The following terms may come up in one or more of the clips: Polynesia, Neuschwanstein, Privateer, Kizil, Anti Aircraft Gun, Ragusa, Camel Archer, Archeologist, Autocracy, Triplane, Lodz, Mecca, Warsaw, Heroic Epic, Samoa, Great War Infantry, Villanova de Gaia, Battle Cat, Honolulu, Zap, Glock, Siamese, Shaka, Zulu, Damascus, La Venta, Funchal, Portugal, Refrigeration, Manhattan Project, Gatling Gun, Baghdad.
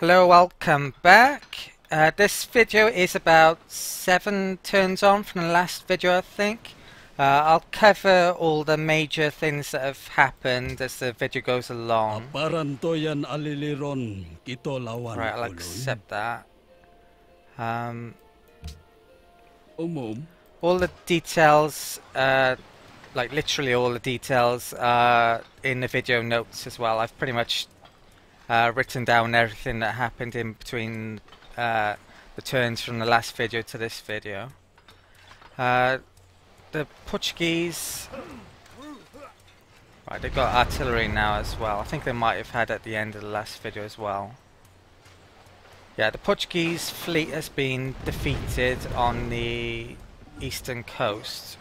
Hello, welcome back. This video is about 7 turns on from the last video, I think. I'll cover all the major things that have happened as the video goes along. Right, I'll accept that. All the details, like literally all the details, are in the video notes as well. I've pretty much written down everything that happened in between the turns from the last video to this video. The Portuguese... Right, they've got artillery now as well. I think they might have had at the end of the last video as well. Yeah, the Portuguese fleet has been defeated on the eastern coast.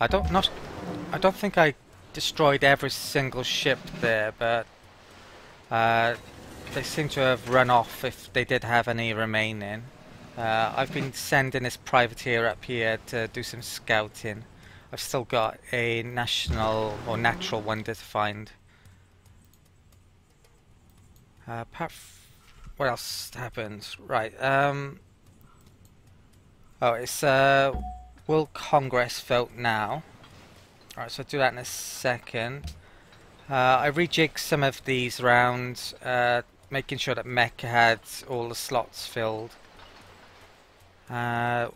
I don't think I destroyed every single ship there, but... they seem to have run off if they did have any remaining. I've been sending this privateer up here to do some scouting. I've still got a national or natural wonder to find. What else happens? Right, oh, it's World Congress vote now. Alright, so I'll do that in a second. I rejigged some of these rounds, making sure that Mecca had all the slots filled. The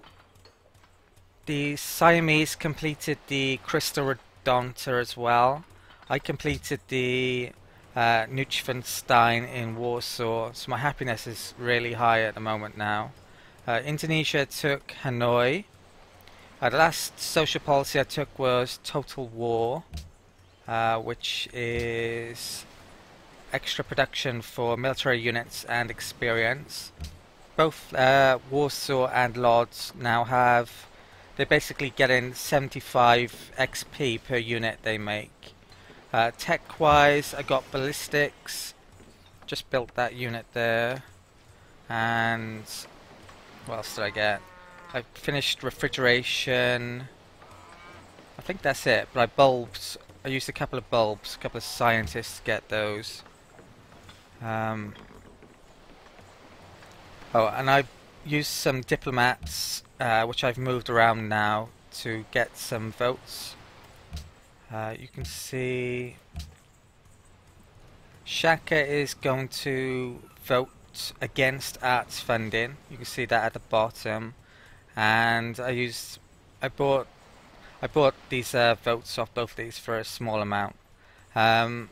Siamese completed the Christo Redentor as well. I completed the Neuschwanstein in Warsaw, so my happiness is really high at the moment now. Indonesia took Hanoi. The last social policy I took was Total War, which is extra production for military units and experience. Both Warsaw and Lodz now have, they're basically getting 75 XP per unit they make. Tech wise, I got ballistics, just built that unit there, and what else did I get? I finished refrigeration, I think that's it, but I bulbs. I used a couple of bulbs, a couple of scientists to get those. Oh, and I used some diplomats, which I've moved around now to get some votes. You can see Shaka is going to vote against arts funding. You can see that at the bottom. And I bought these votes off both of these for a small amount. And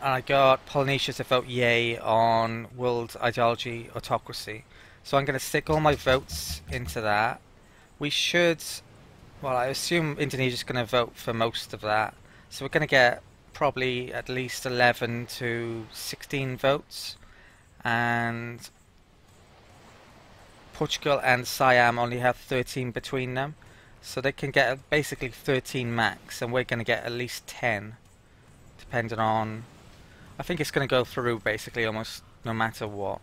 I got Polynesia to vote yay on world ideology autocracy. So I'm going to stick all my votes into that. We should... Well, I assume Indonesia's going to vote for most of that. So we're going to get probably at least 11 to 16 votes. And Portugal and Siam only have 13 between them. So they can get basically 13 max, and we're going to get at least 10, depending on... I think it's going to go through basically almost no matter what.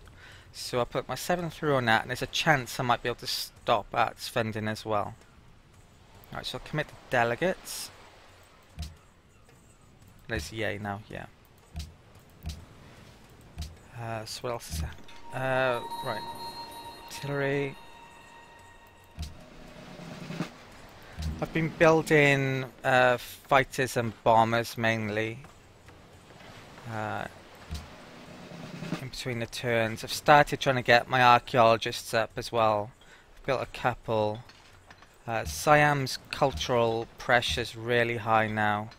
So I put my 7 through on that, and there's a chance I might be able to stop arts funding as well. Alright, so I'll commit the delegates. There's yay now, yeah. So what else is that? Right. Artillery. I've been building fighters and bombers mainly in between the turns. I've started trying to get my archaeologists up as well. I've built a couple. Siam's cultural pressure's really high now.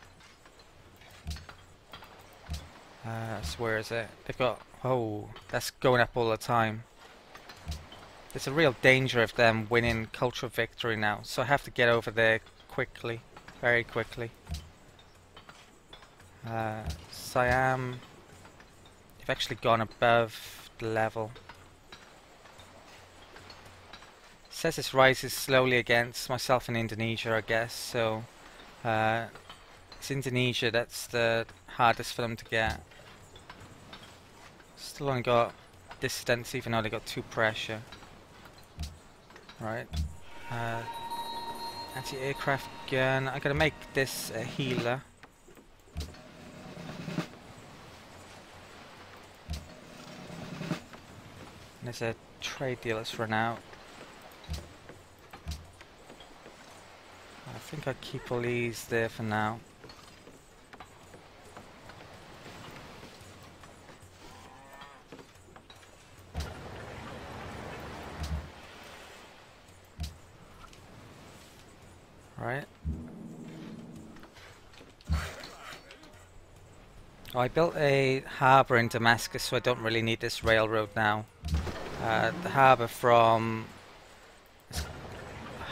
So where is it? They've got... Oh, that's going up all the time. There's a real danger of them winning cultural victory now, so I have to get over there quickly, very quickly. Siam, they've actually gone above the level. It says this rises slowly against myself and Indonesia, I guess, so it's Indonesia that's the hardest for them to get. Still only got distance, even though they got 2 pressure. Right, anti-aircraft gun. I'm gonna make this a healer. There's a trade deal that's run out. I think I keep all these there for now. I built a harbour in Damascus, so I don't really need this railroad now. The harbour from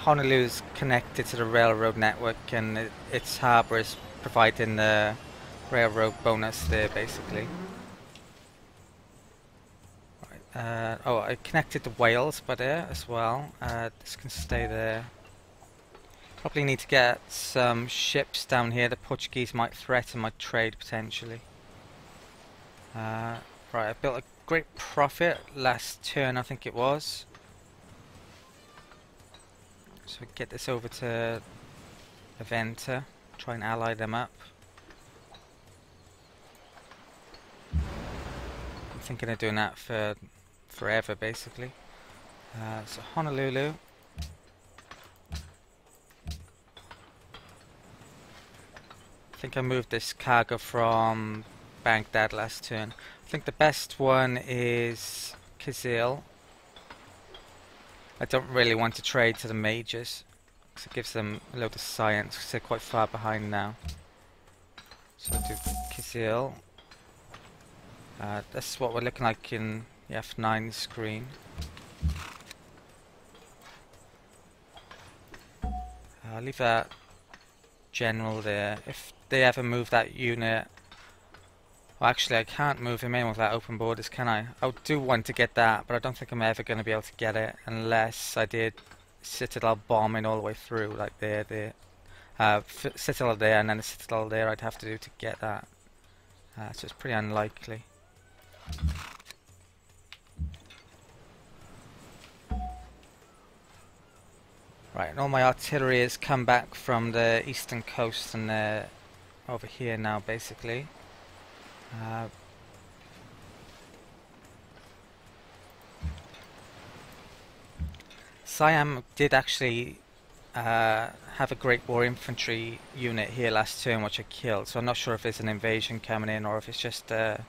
Honolulu is connected to the railroad network, and its harbour is providing the railroad bonus there, basically. Right, oh, I connected to Wales by there as well. This can stay there. Probably need to get some ships down here. The Portuguese might threaten my trade, potentially. Right, I built a great profit last turn, I think it was. So we get this over to La Venta, try and ally them up. I'm thinking of doing that for forever, basically. So Honolulu. I think I moved this cargo from Baghdad last turn. I think the best one is Kizil. I don't really want to trade to the majors because it gives them a load of science because they're quite far behind now. So I'll do Kizil. That's what we're looking like in the F9 screen. I'll leave that general there. If they ever move that unit... Well, actually I can't move him in with that open borders, can I? I do want to get that, but I don't think I'm ever going to be able to get it unless I did Citadel bombing all the way through, like there, Citadel there, and then the Citadel there I'd have to do to get that. So it's pretty unlikely. Right, and all my artillery has come back from the eastern coast and they're over here now, basically. Siam did actually have a Great War infantry unit here last turn, which I killed, so I'm not sure if it's an invasion coming in or if it's just a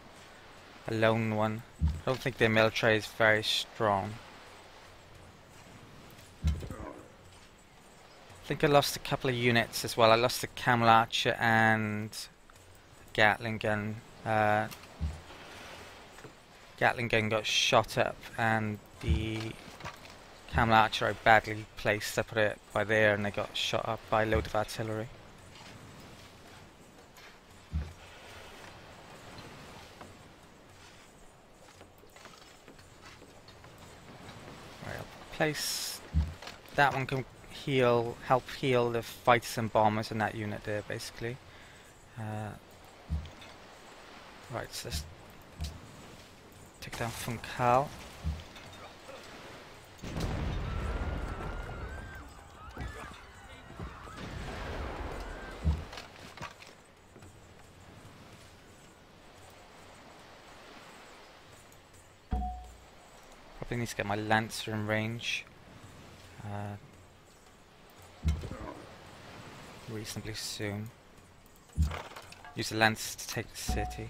lone one. I don't think their military is very strong. I think I lost a couple of units as well. I lost the Camel Archer and Gatling Gun. Gatling Gun got shot up and the Camel Archer I badly placed up it by there and they got shot up by a load of artillery. Right, I'll place that one can help heal the fighters and bombers in that unit there, basically. Right, so let's take down Funchal. Probably need to get my Lancer in range. Reasonably soon. Use the lance to take the city.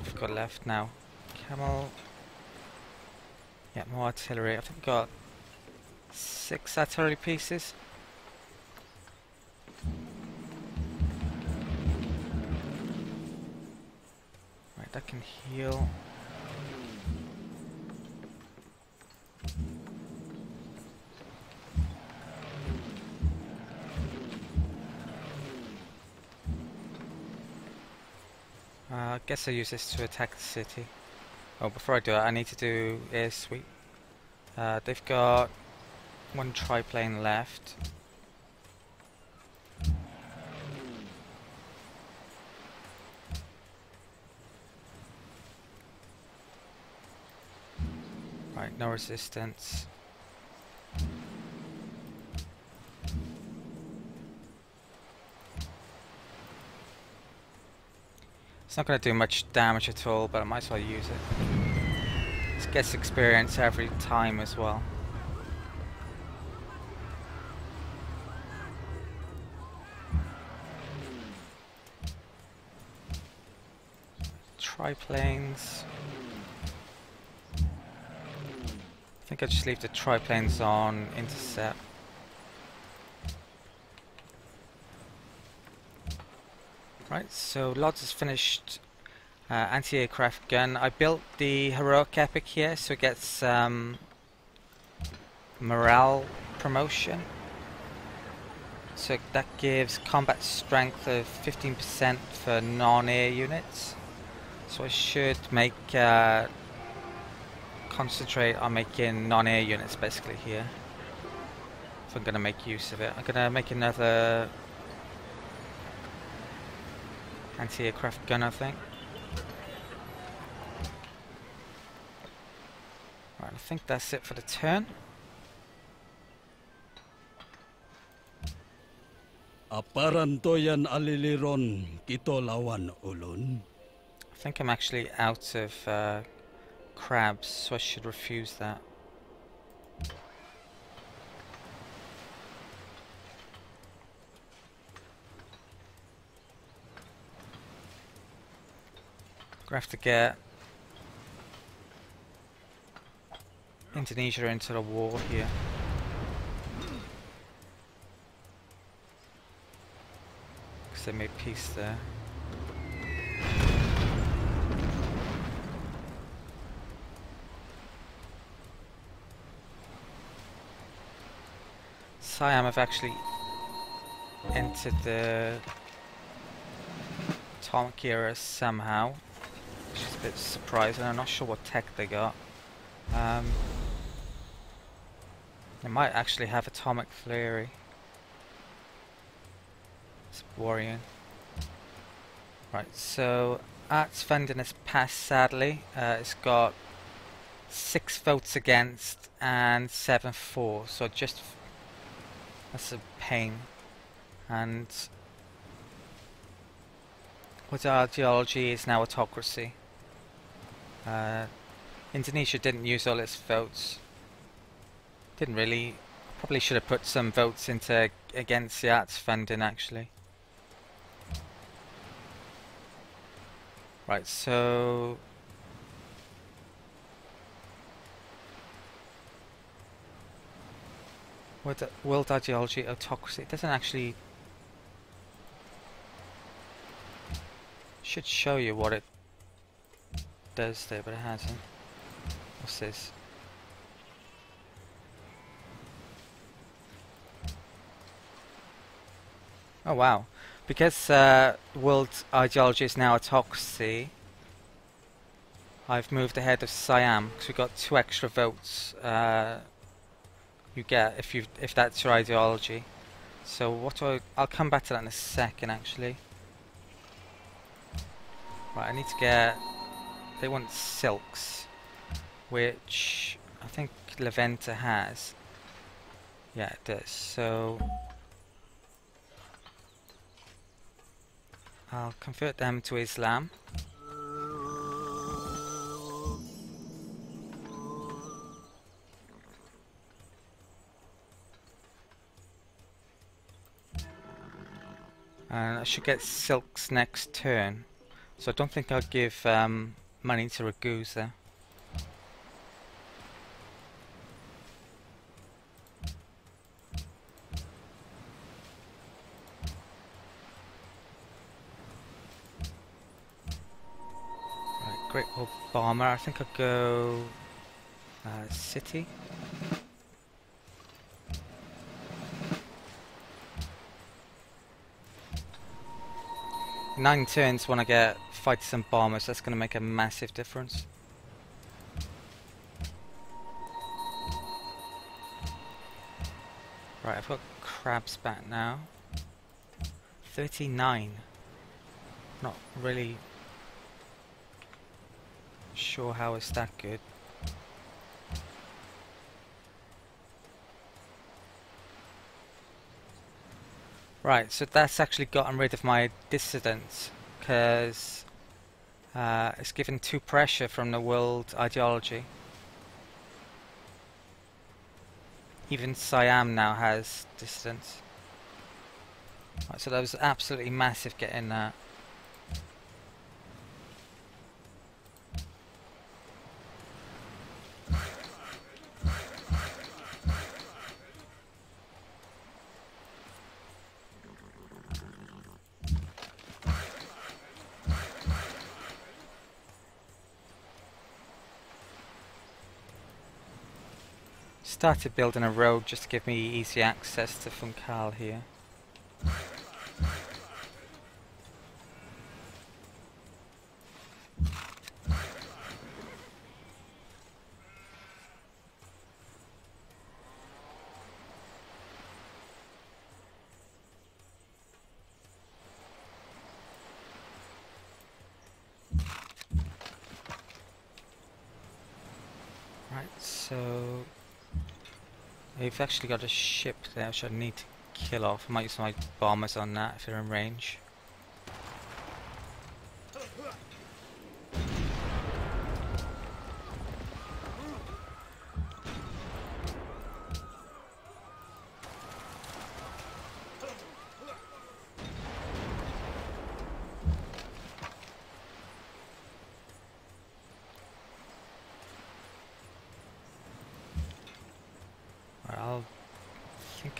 I've got left now. Camel. Yeah, more artillery. I think we've got 6 artillery pieces. Right, that can heal. I guess I'll use this to attack the city. Oh, before I do it, I need to do air sweep. They've got one triplane left. no resistance. It's not going to do much damage at all, but I might as well use it. This gets experience every time as well. Triplanes. I think I just leave the triplanes on intercept. Right, so Lodz is finished anti-aircraft gun. I built the heroic epic here, so it gets morale promotion. So that gives combat strength of 15% for non-air units. So I should make concentrate on making non-air units basically here, if I'm going to make use of it. I'm going to make another anti-aircraft gun, I think. Right, I think that's it for the turn. Aparantoyan aliliron kito lawan ulun. I think I'm actually out of crabs, so I should refuse that. We have to get Indonesia into the war here. Because they made peace there. Siam have actually entered the atomic era somehow. Which is a bit surprising. I'm not sure what tech they got. They might actually have atomic theory. It's worrying. Right, so Arts Funding has passed, sadly. It's got 6 votes against and 7 for. So just... that's a pain. And... what ideology is now autocracy. Indonesia didn't use all its votes. Didn't really. Probably should have put some votes into against the arts funding actually. Right, so what world ideology, autocracy. It doesn't actually. Should show you what it does there, but it hasn't. What's this? Oh wow! Because world ideology is now autocracy, I've moved ahead of Siam because we got 2 extra votes. You get if that's your ideology. So what do I'll come back to that in a second, actually. Right, I need to get... they want silks, which I think La Venta has. Yeah, it does. So I'll convert them to Islam. And I should get silks next turn. So I don't think I'll give money to Ragusa. Right, Great Wall Bomber. I think I'll go City. In 9 turns when I get fighters and bombers, that's going to make a massive difference. Right, I've got crabs back now. 39. Not really sure how it's that good. Right, so that's actually gotten rid of my dissidence, because it's given too pressure from the world ideology. Even Siam now has dissidence. Right, so that was absolutely massive getting that. Started building a road just to give me easy access to Funchal here. Right, so we've actually got a ship there which I need to kill off. I might use my bombers on that if they're in range.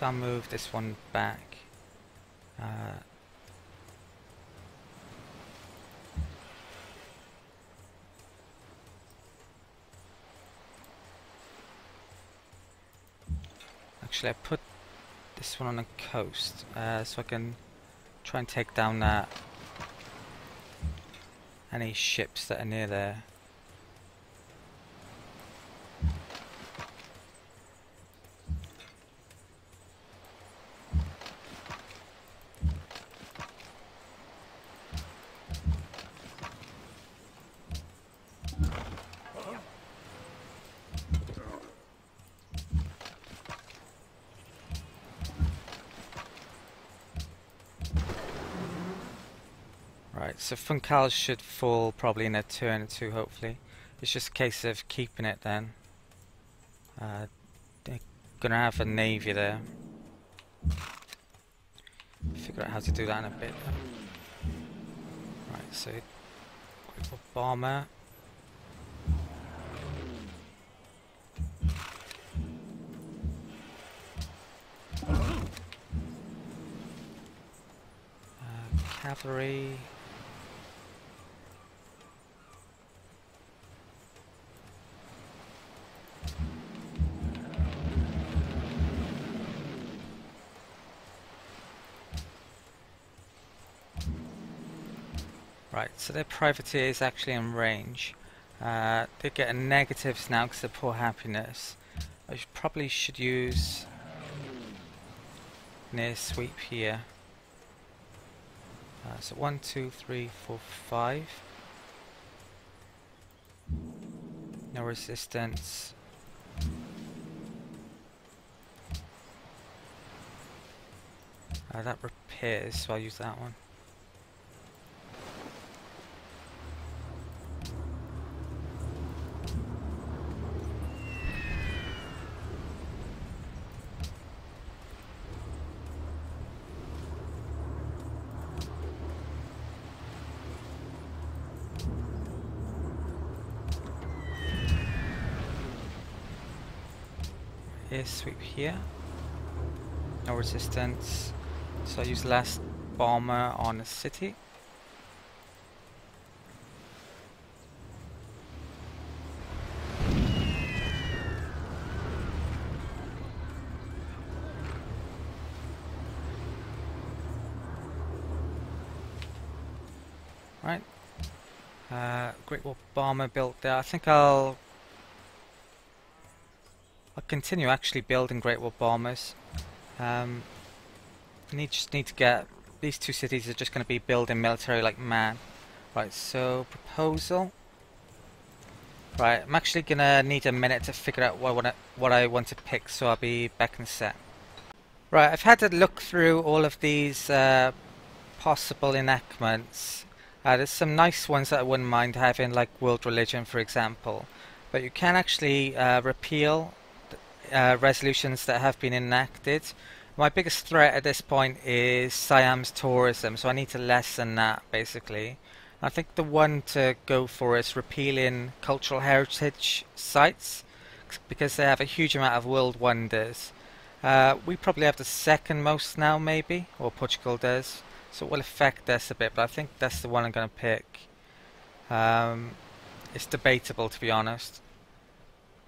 I'll move this one back. Actually, I put this one on the coast so I can try and take down any ships that are near there. So Funchal should fall probably in a turn or two, hopefully. It's just a case of keeping it then. They're going to have a navy there. Figure out how to do that in a bit. Right, so bomber. Cavalry. Right, so their privateer is actually in range. They're getting negatives now because of poor happiness. I probably should use near sweep here. So 1, 2, 3, 4, 5. No resistance. That repairs, so I'll use that one. Sweep here, no resistance, so I use last bomber on the city. Right, Great Wall bomber built there. I think I'll continue actually building Great Wall bombers. Just need to get these two cities are just going to be building military like mad. Right, so proposal. Right, I'm actually going to need a minute to figure out what I want to pick, so I'll be back in a sec. Right, I've had to look through all of these possible enactments. There's some nice ones that I wouldn't mind having, like world religion, for example. But you can actually repeal resolutions that have been enacted. My biggest threat at this point is Siam's tourism, so I need to lessen that, basically. I think the one to go for is repealing cultural heritage sites, because they have a huge amount of world wonders. We probably have the second most now, maybe, or Portugal does, so it will affect us a bit, but I think that's the one I'm going to pick. It's debatable, to be honest.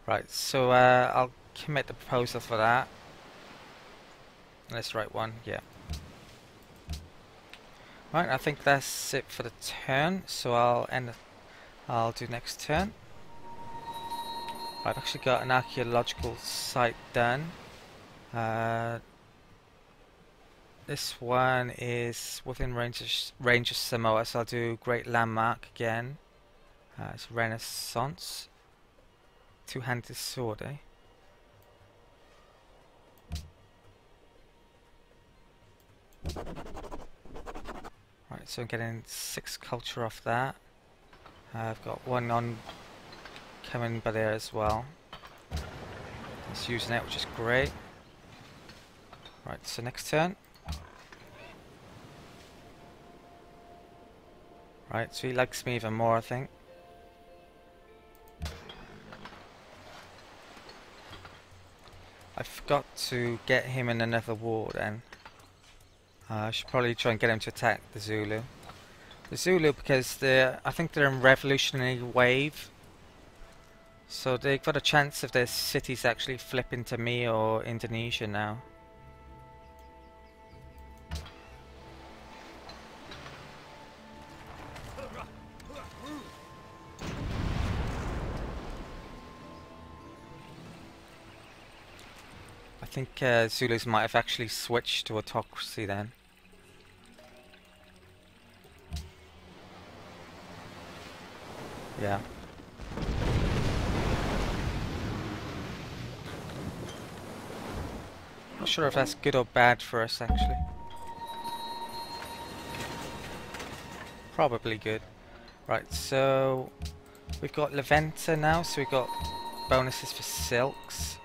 Right, so I'll commit the proposal for that. Let's write one, yeah. Right, I think that's it for the turn, so I'll do next turn. I've actually got an archaeological site done. This one is within range of Samoa, so I'll do Great Landmark again. It's Renaissance. Two-handed sword, eh? Right, so I'm getting 6 culture off that. I've got one on coming by there as well. It's using it, which is great. Right, so next turn. Right, so he likes me even more, I think. I've got to get him in another war then. I should probably try and get him to attack the Zulu. The Zulu, because I think they're in revolutionary wave. So they've got a chance of their cities actually flipping to me or Indonesia now. I think Zulus might have actually switched to autocracy then. Yeah. Not sure if that's good or bad for us, actually. Probably good. Right, so we've got La Venta now, so we've got bonuses for silks.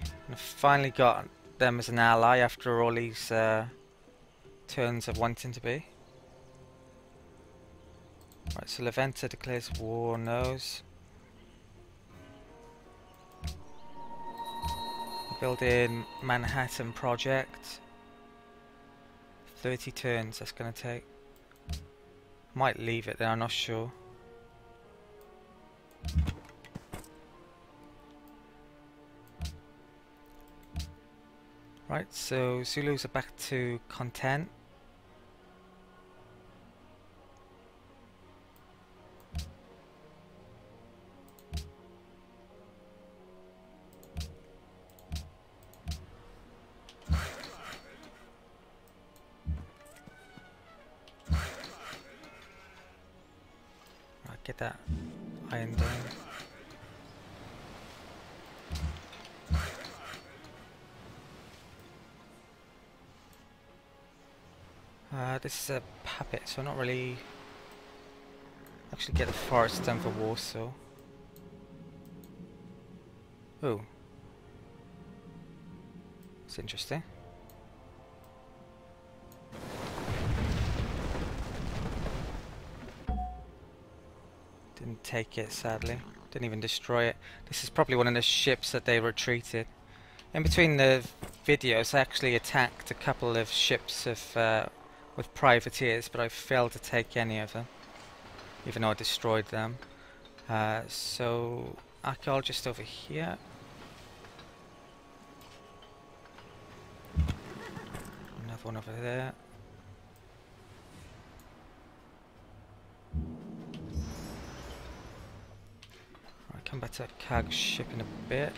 And I've finally got them as an ally after all these turns of wanting to be. Right, so La Venta declares war on those. Building Manhattan project. 30 turns that's going to take. Might leave it there, I'm not sure. Right, so Zulus are back to content. Get that iron down. This is a puppet, so I'm not really... Actually get the forest done for Warsaw. Ooh. That's interesting. Take it, sadly. Didn't even destroy it. This is probably one of the ships that they retreated. In between the videos I actually attacked a couple of ships of with privateers, but I failed to take any of them, even though I destroyed them. So archaeologist over here. Another one over there. Come back to that cargo ship in a bit.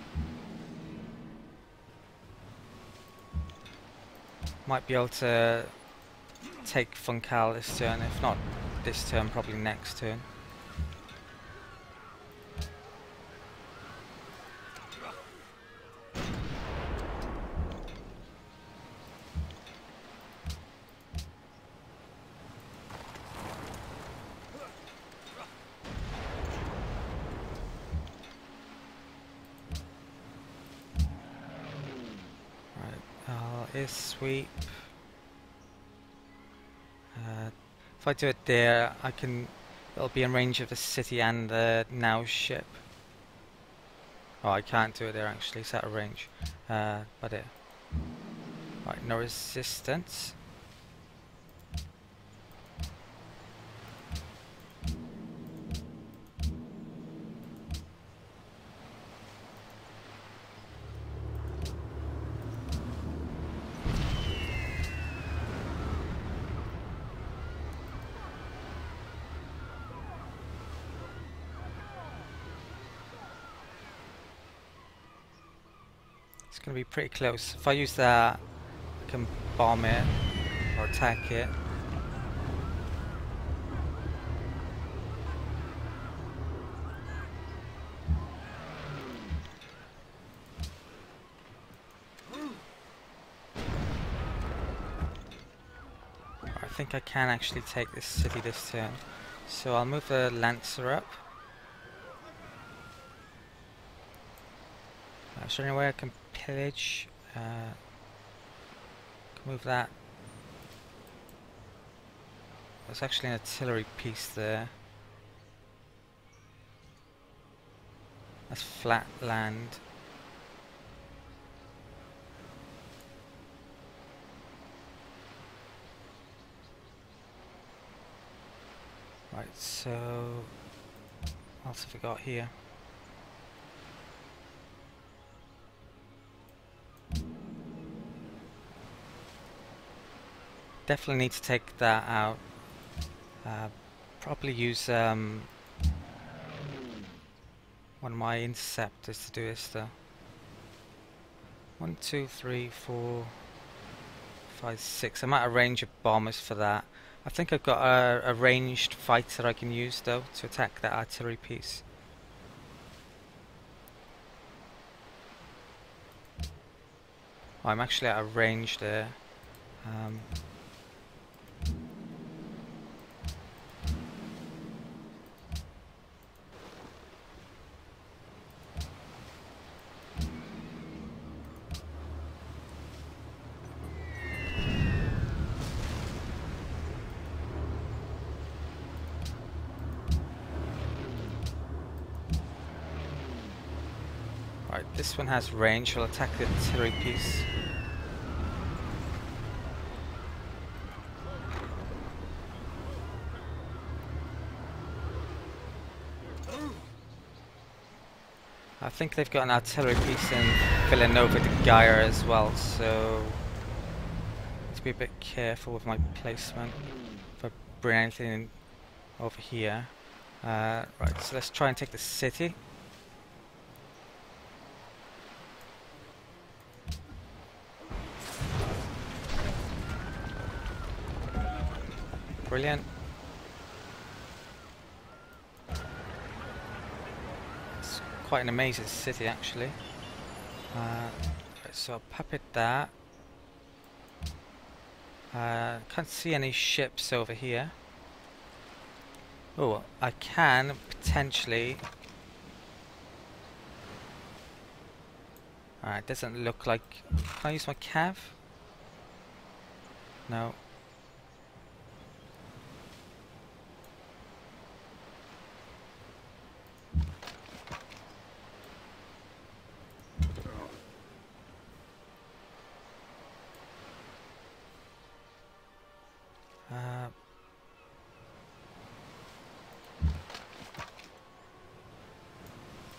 Might be able to take Funchal this turn, if not this turn, probably next turn. This sweep. If I do it there, I can. It'll be in range of the city and the now ship. Oh, I can't do it there actually. It's out of range. But it. Right, no resistance. It's going to be pretty close. If I use that, I can bomb it or attack it. I think I can actually take this city this turn. So I'll move the Lancer up. Is there any way I can pillage? Can move that. There's actually an artillery piece there. That's flat land. Right, so what else have we got here? Definitely need to take that out. Probably use one of my interceptors to do this though. 1, 2, 3, 4, 5, 6. I'm out of range of bombers for that. I think I've got a ranged fighter I can use though to attack that artillery piece. Oh, I'm actually out of range there. This one has range, I'll attack the artillery piece. I think they've got an artillery piece in Villanova de Gaia as well, so let's be a bit careful with my placement if I bring anything in over here. Right, so let's try and take the city. Brilliant. It's quite an amazing city actually. So I'll puppet that. Can't see any ships over here. Oh, I can potentially. Alright, doesn't look like. Can I use my cav? No.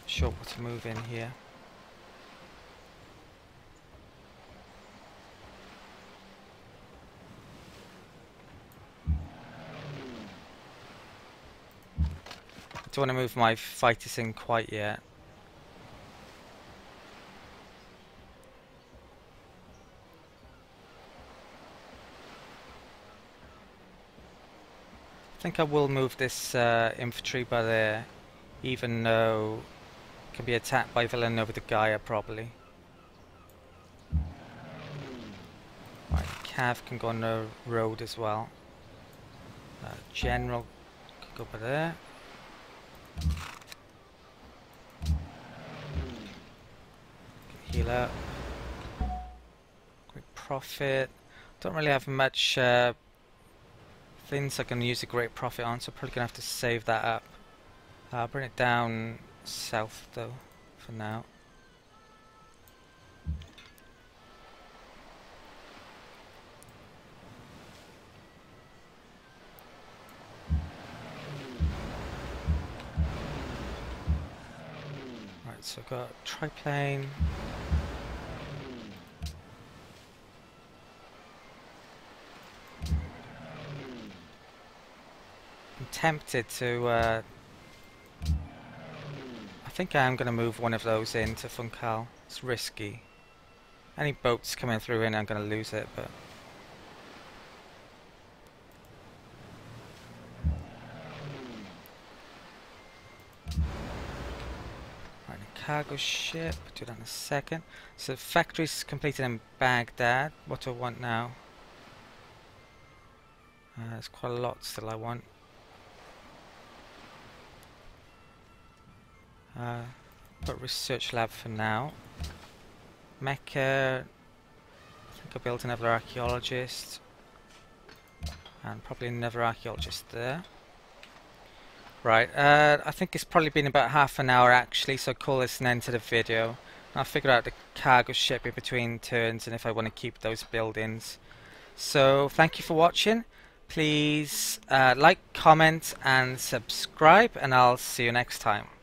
Sure what to move in here. I don't want to move my fighters in quite yet. I think I will move this infantry by there, even though can be attacked by Villanova de Gaia probably. Right, Cav can go on the road as well. General can go by there. Can heal up. Quick profit. Don't really have much things I can use a great profit on, so probably gonna have to save that up. Bring it down south though for now. Right, so I've got triplane. Tempted to I think I am going to move one of those into Funchal. It's risky. Any boats coming through in, I'm going to lose it, but right, a cargo ship, do that in a second. So factories completed in Baghdad. What do I want now? There's quite a lot still I want. But research lab for now. Mecca, I think I built another archaeologist, and probably another archaeologist there. Right, I think it's probably been about half an hour actually, so I'll call this an end to the video. I'll figure out the cargo ship in between turns and if I want to keep those buildings. So thank you for watching. Please like, comment and subscribe, and I'll see you next time.